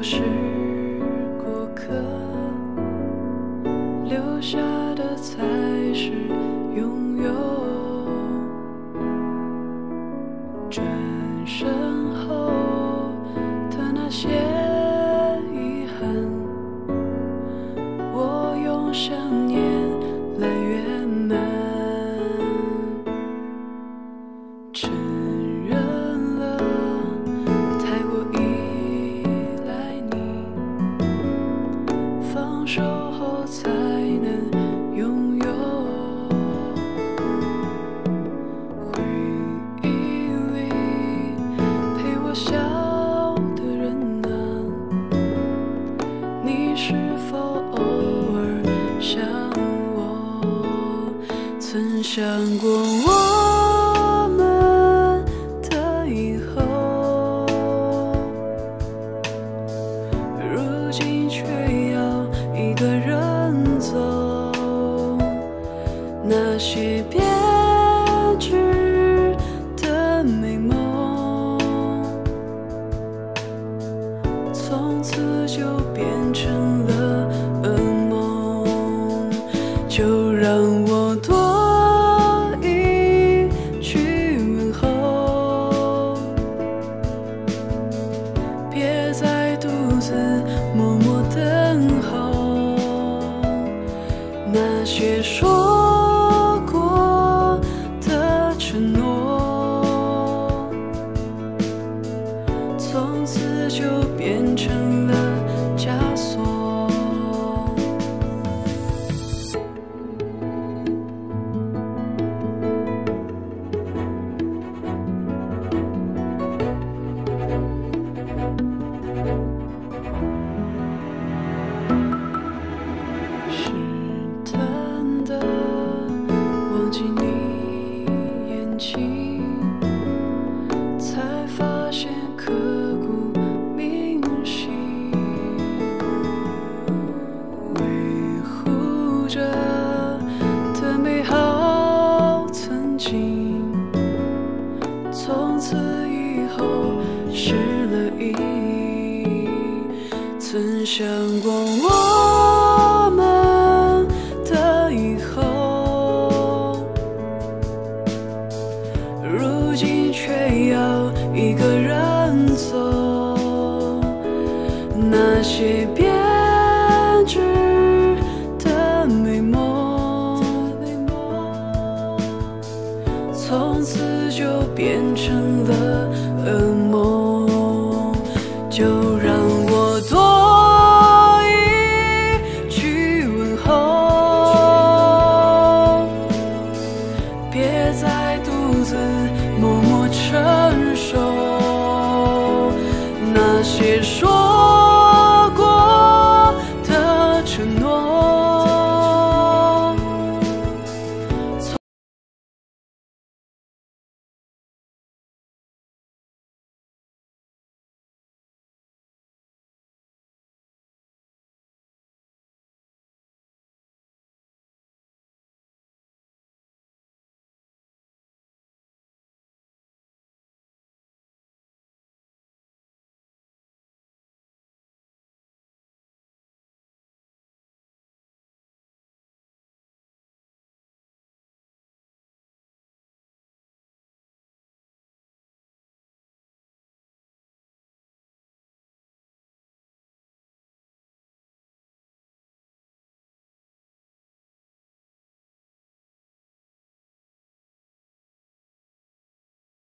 我是过客，留下的才是拥有。转身后的那些遗憾，我用想念来圆满。承认了，太过依赖你，放手后才能拥有。回忆里陪我笑的人啊，你是否偶尔想我？曾想过我。 那些编织的美梦，从此就变成了噩梦。就让我多一句问候，别再独自默默等候。那些说。 从此就变成了枷锁。试探的忘记你眼睛，才发现可。 从此以后失了忆，曾想过我。